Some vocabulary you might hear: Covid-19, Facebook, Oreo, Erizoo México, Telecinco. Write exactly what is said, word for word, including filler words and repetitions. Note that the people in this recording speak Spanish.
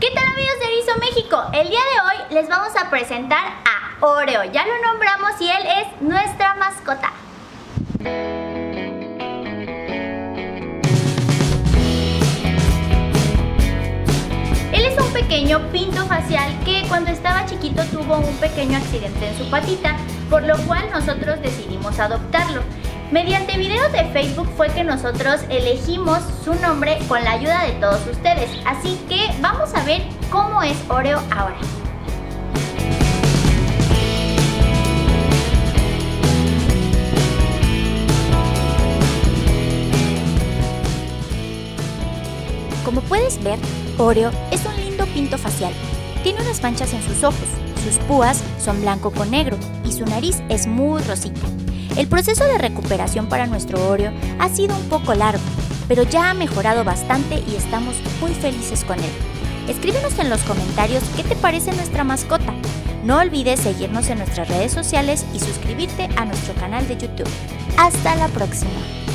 ¿Qué tal amigos de Erizoo México? El día de hoy les vamos a presentar a Oreo. Ya lo nombramos y él es nuestra mascota. Él es un pequeño pinto facial que cuando estaba chiquito tuvo un pequeño accidente en su patita, por lo cual nosotros decidimos adoptarlo. Mediante videos de Facebook fue que nosotros elegimos su nombre con la ayuda de todos ustedes, así que vamos a ver cómo es Oreo ahora. Como puedes ver, Oreo es un lindo pinto facial. Tiene unas manchas en sus ojos, sus púas son blanco con negro y su nariz es muy rosita. El proceso de recuperación para nuestro Oreo ha sido un poco largo, pero ya ha mejorado bastante y estamos muy felices con él. Escríbenos en los comentarios qué te parece nuestra mascota. No olvides seguirnos en nuestras redes sociales y suscribirte a nuestro canal de YouTube. ¡Hasta la próxima!